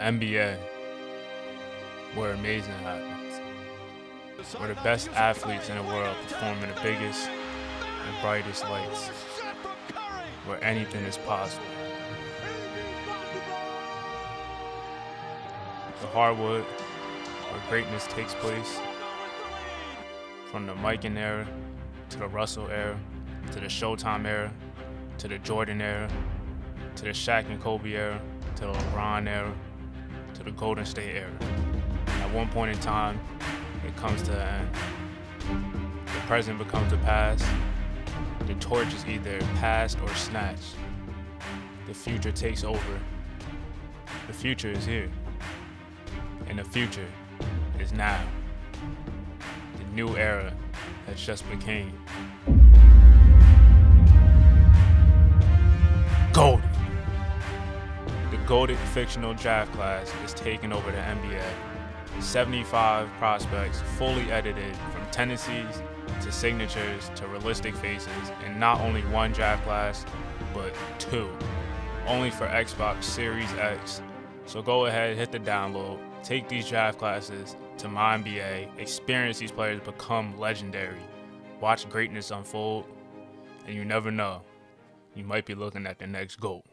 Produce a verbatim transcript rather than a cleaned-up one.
N B A, where amazing happens, where the best athletes in the world perform in the biggest and brightest lights, where anything is possible. The hardwood, where greatness takes place, from the Mikan era, to the Russell era, to the Showtime era, to the Jordan era, to the Shaq and Kobe era, to the LeBron era, to the Golden State era. At one point in time, it comes to an end. The present becomes the past. The torch is either passed or snatched. The future takes over. The future is here. And the future is now. The new era has just begun. Golden. The golden fictional draft class is taking over the N B A. seventy-five prospects fully edited from tendencies to signatures to realistic faces in not only one draft class, but two. Only for Xbox Series X. So go ahead, hit the download, take these draft classes to My N B A, experience these players become legendary, watch greatness unfold, and you never know, you might be looking at the next GOAT.